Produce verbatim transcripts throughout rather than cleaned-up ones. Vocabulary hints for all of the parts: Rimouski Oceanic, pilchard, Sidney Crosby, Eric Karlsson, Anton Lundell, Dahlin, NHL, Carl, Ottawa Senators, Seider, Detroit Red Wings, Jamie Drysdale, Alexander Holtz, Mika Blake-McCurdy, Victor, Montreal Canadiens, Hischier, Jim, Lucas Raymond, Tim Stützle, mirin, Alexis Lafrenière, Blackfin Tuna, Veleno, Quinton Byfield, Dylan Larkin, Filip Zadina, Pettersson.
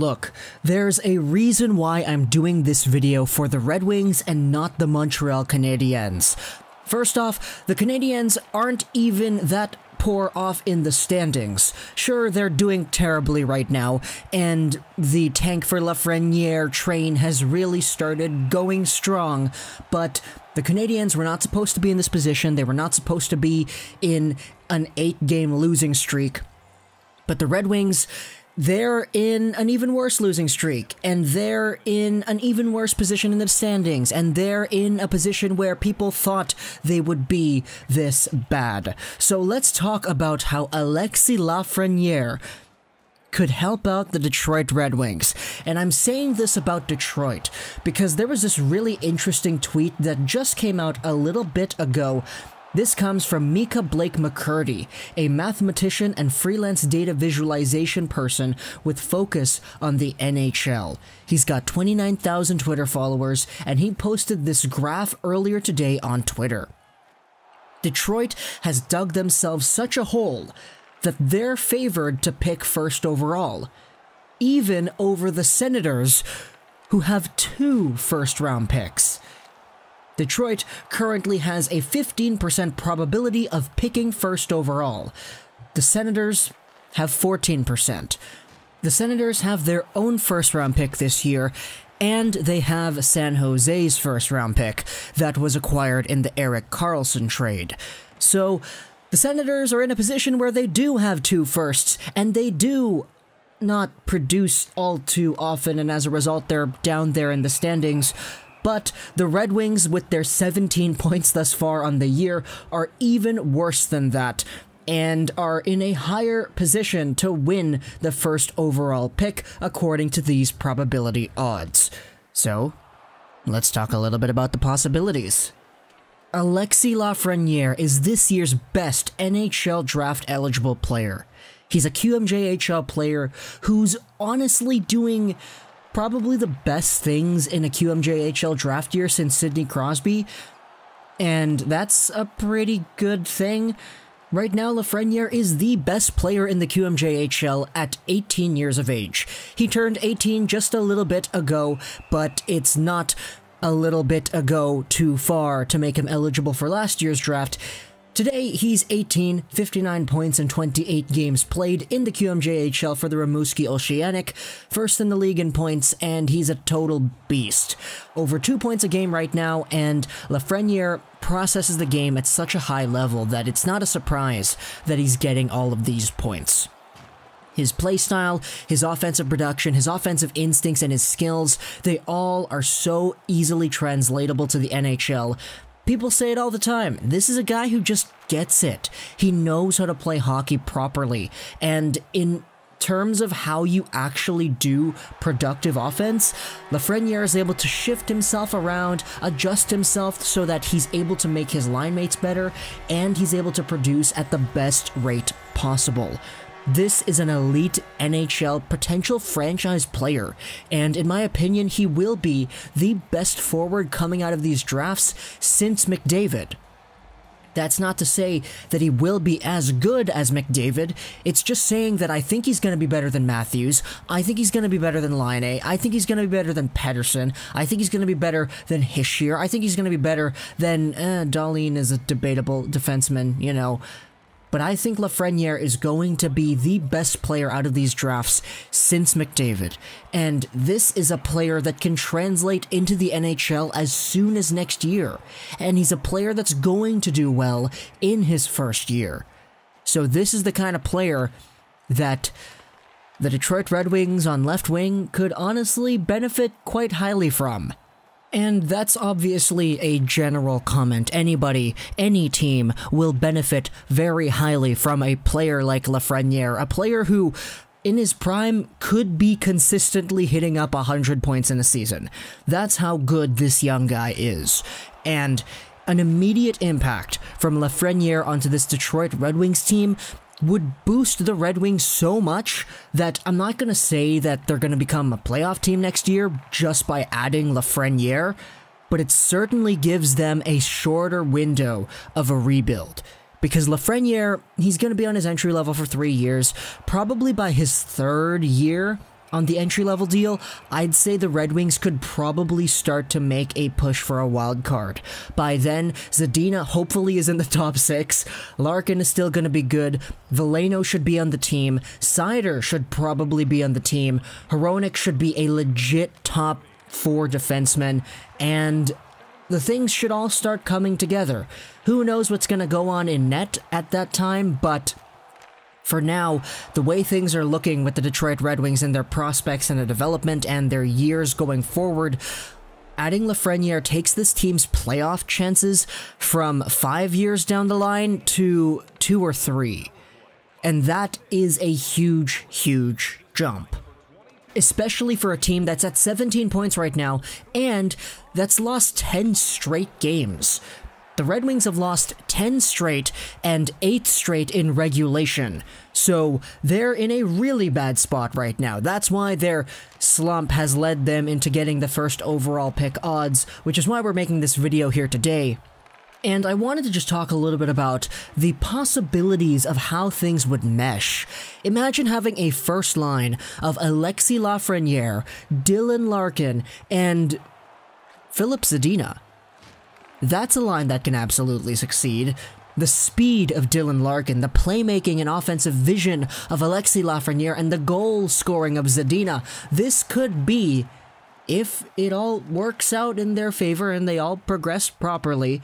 Look, there's a reason why I'm doing this video for the Red Wings and not the Montreal Canadiens. First off, the Canadiens aren't even that poor off in the standings. Sure, they're doing terribly right now, and the tank for Lafrenière train has really started going strong, but the Canadiens were not supposed to be in this position. They were not supposed to be in an eight-game losing streak, but the Red Wings, they're in an even worse losing streak, and they're in an even worse position in the standings, and they're in a position where people thought they would be this bad. So let's talk about how Alexis Lafrenière could help out the Detroit Red Wings. And I'm saying this about Detroit because there was this really interesting tweet that just came out a little bit ago. This comes from Mika Blake-McCurdy, a mathematician and freelance data visualization person with focus on the N H L. He's got twenty-nine thousand Twitter followers, and he posted this graph earlier today on Twitter. Detroit has dug themselves such a hole that they're favored to pick first overall, even over the Senators, who have two first-round picks. Detroit currently has a fifteen percent probability of picking first overall. The Senators have fourteen percent. The Senators have their own first-round pick this year, and they have San Jose's first-round pick that was acquired in the Eric Karlsson trade. So the Senators are in a position where they do have two firsts, and they do not produce all too often, and as a result, they're down there in the standings. But the Red Wings, with their seventeen points thus far on the year, are even worse than that and are in a higher position to win the first overall pick according to these probability odds. So, let's talk a little bit about the possibilities. Alexis Lafrenière is this year's best N H L draft-eligible player. He's a Q M J H L player who's honestly doing probably the best things in a Q M J H L draft year since Sidney Crosby, and that's a pretty good thing. Right now, Lafrenière is the best player in the Q M J H L at eighteen years of age. He turned eighteen just a little bit ago, but it's not a little bit ago too far to make him eligible for last year's draft. Today, he's eighteen, fifty-nine points in twenty-eight games played in the Q M J H L for the Rimouski Oceanic, first in the league in points, and he's a total beast. Over two points a game right now, and Lafrenière processes the game at such a high level that it's not a surprise that he's getting all of these points. His play style, his offensive production, his offensive instincts, and his skills, they all are so easily translatable to the N H L. People say it all the time. This is a guy who just gets it. He knows how to play hockey properly. And in terms of how you actually do productive offense, Lafrenière is able to shift himself around, adjust himself so that he's able to make his line mates better, and he's able to produce at the best rate possible. This is an elite N H L potential franchise player, and in my opinion, he will be the best forward coming out of these drafts since McDavid. That's not to say that he will be as good as McDavid, it's just saying that I think he's going to be better than Matthews, I think he's going to be better than Line A, I think he's going to be better than Pettersson, I think he's going to be better than Hischier, I think he's going to be better than, eh, Dahlin is a debatable defenseman, you know. But I think Lafrenière is going to be the best player out of these drafts since McDavid, and this is a player that can translate into the N H L as soon as next year, and he's a player that's going to do well in his first year. So this is the kind of player that the Detroit Red Wings on left wing could honestly benefit quite highly from. And that's obviously a general comment. Anybody, any team will benefit very highly from a player like Lafrenière, a player who, in his prime, could be consistently hitting up one hundred points in a season. That's how good this young guy is. And an immediate impact from Lafrenière onto this Detroit Red Wings team would boost the Red Wings so much that I'm not going to say that they're going to become a playoff team next year just by adding Lafrenière, but it certainly gives them a shorter window of a rebuild. Because Lafrenière, he's going to be on his entry level for three years, probably by his third year, on the entry-level deal, I'd say the Red Wings could probably start to make a push for a wild card. By then, Zadina hopefully is in the top six, Larkin is still going to be good, Veleno should be on the team, Seider should probably be on the team, Hironic should be a legit top four defenseman, and the things should all start coming together. Who knows what's going to go on in net at that time, but for now, the way things are looking with the Detroit Red Wings and their prospects and their development and their years going forward, adding Lafrenière takes this team's playoff chances from five years down the line to two or three. And that is a huge, huge jump. Especially for a team that's at seventeen points right now and that's lost ten straight games. The Red Wings have lost ten straight and eight straight in regulation, so they're in a really bad spot right now. That's why their slump has led them into getting the first overall pick odds, which is why we're making this video here today. And I wanted to just talk a little bit about the possibilities of how things would mesh. Imagine having a first line of Alexis Lafrenière, Dylan Larkin, and Filip Zadina. That's a line that can absolutely succeed. The speed of Dylan Larkin, the playmaking and offensive vision of Alexis Lafrenière, and the goal scoring of Zadina. This could be, if it all works out in their favor and they all progress properly,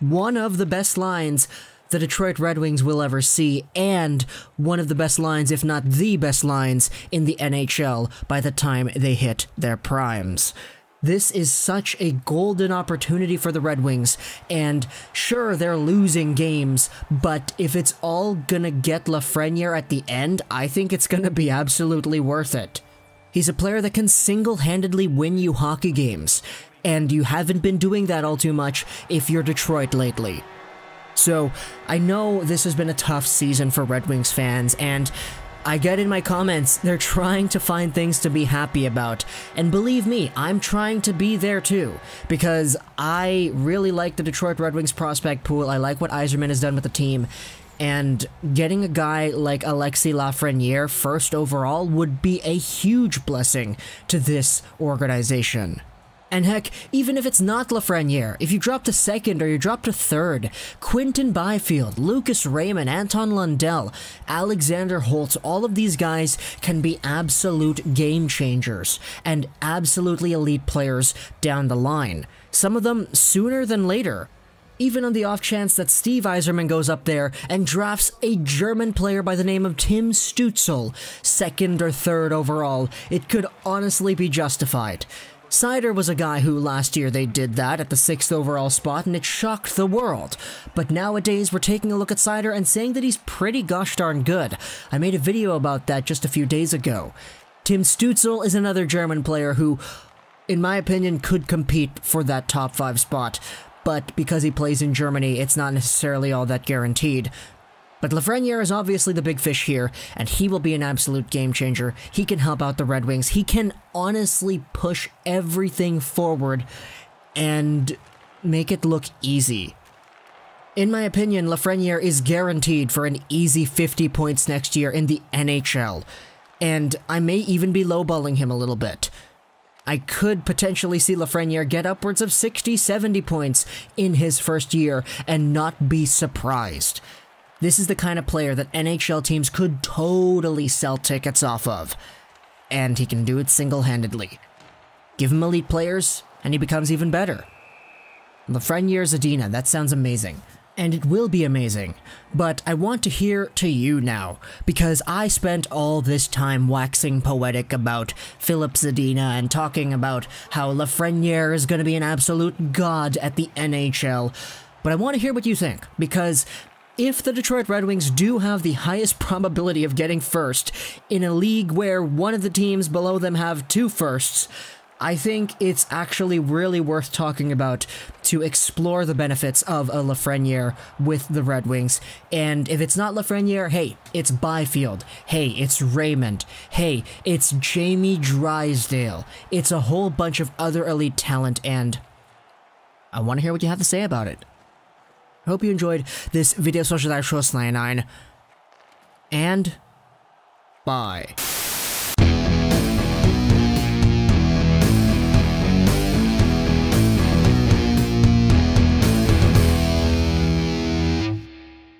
one of the best lines the Detroit Red Wings will ever see, and one of the best lines, if not the best lines, in the N H L by the time they hit their primes. This is such a golden opportunity for the Red Wings, and sure, they're losing games, but if it's all gonna get Lafrenière at the end, I think it's gonna be absolutely worth it. He's a player that can single-handedly win you hockey games, and you haven't been doing that all too much if you're Detroit lately. So, I know this has been a tough season for Red Wings fans, and I get in my comments, they're trying to find things to be happy about. And believe me, I'm trying to be there too, because I really like the Detroit Red Wings prospect pool, I like what Yzerman has done with the team, and getting a guy like Alexis Lafrenière first overall would be a huge blessing to this organization. And heck, even if it's not Lafrenière, if you drop to second or you drop to third, Quinton Byfield, Lucas Raymond, Anton Lundell, Alexander Holtz, all of these guys can be absolute game changers and absolutely elite players down the line. Some of them sooner than later. Even on the off chance that Steve Yzerman goes up there and drafts a German player by the name of Tim Stützle, second or third overall, it could honestly be justified. Seider was a guy who last year they did that at the sixth overall spot and it shocked the world. But nowadays we're taking a look at Seider and saying that he's pretty gosh darn good. I made a video about that just a few days ago. Tim Stützle is another German player who, in my opinion, could compete for that top five spot. But because he plays in Germany, it's not necessarily all that guaranteed. But Lafrenière is obviously the big fish here, and he will be an absolute game changer. He can help out the Red Wings. He can honestly push everything forward and make it look easy. In my opinion, Lafrenière is guaranteed for an easy fifty points next year in the N H L, and I may even be lowballing him a little bit. I could potentially see Lafrenière get upwards of sixty, seventy points in his first year and not be surprised. This is the kind of player that N H L teams could totally sell tickets off of, and he can do it single-handedly. Give him elite players, and he becomes even better. Lafrenière Zadina, that sounds amazing, and it will be amazing, but I want to hear to you now, because I spent all this time waxing poetic about Filip Zadina and talking about how Lafrenière is going to be an absolute god at the N H L, but I want to hear what you think, because if the Detroit Red Wings do have the highest probability of getting first in a league where one of the teams below them have two firsts, I think it's actually really worth talking about to explore the benefits of a Lafrenière with the Red Wings. And if it's not Lafrenière, hey, it's Byfield. Hey, it's Raymond. Hey, it's Jamie Drysdale. It's a whole bunch of other elite talent, and I want to hear what you have to say about it. I hope you enjoyed this video. Social Shows ninety-nine, and bye.